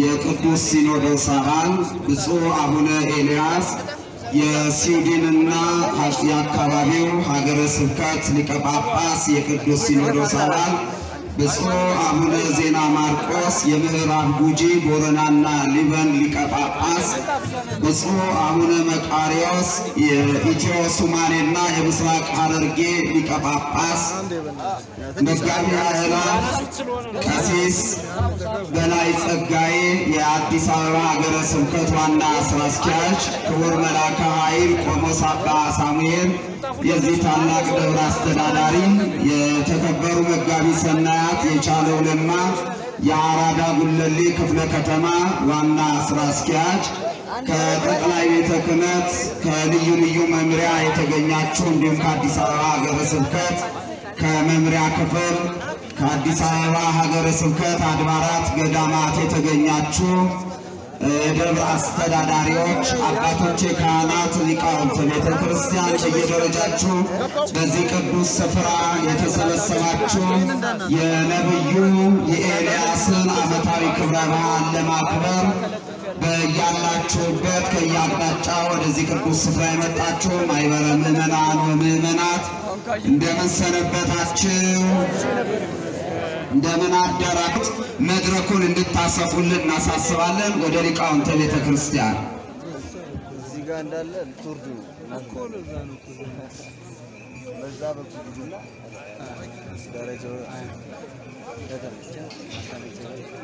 የቅዱስ ሲኖዶስ አባል ብፁዕ አቡነ ኤልያስ የሲውዲንና አካባቢው ሀገረ ስብከት ሊቀ ጳጳስ የቅዱስ ሲኖዶስ አባል ብፁዕ አቡነ ዜና ማርቆስ የምዕራብ ጉጂ ቦረናና ሊበን ሊቀ ጳጳስ ብፁዕ አቡነ መቃሪያስ የኢትዮ ሱማሌና የምስራቅ ሐረርጌ ሊቀ ጳጳስ መጋቢ አላህ ቀሲስ በላይ ጸጋዬ የአዲስ አበባ ሀገረ ስብከት ዋና ስራ አስኪያጅ ክቡር መልአከ ኃይል ቆሞስ አባ ሳሙኤል የዚህ ታላቅ ደብር አስተዳዳሪ የተከበሩ መጋቢ ሰናያት የቻለው ለማ የአራዳ ጉለሌ ክፍለ ከተማ ዋና ስራ አስኪያጅ ከጠቅላይ ቤተ ክህነት ከልዩ ልዩ መምሪያ የተገኛችሁ እንዲሁም ከአዲስ አበባ ሀገረ ስብከት ከመምሪያ ክፍል ከአዲስ አበባ ሀገረ ስብከት አድባራት ገዳማት የተገኛችሁ የደብር አስተዳዳሪዎች አባቶች ካህናት ሊቃውንት ቤተክርስቲያን እየደረጃችሁ በዚህ ቅዱስ ስፍራ የተሰበሰባችሁ የነብዩ የኤልያስን አመታዊ ክብረ በዓል ለማክበር በያላችሁበት ከያቅጣጫው ወደዚህ ቅዱስ ስፍራ የመጣችሁ ማይበረ ምዕመናን ወምዕመናት እንደምን ሰነበታችሁ እንደምን አደራችሁ መድረኩን እንድታሰፉልን እናሳስባለን ወደ ሊቃውንተ ቤተ ክርስቲያን እዚህ ጋር እንዳለ ቱርዱ አኮሎ ዛኑ በዛ በኩል ደረጃው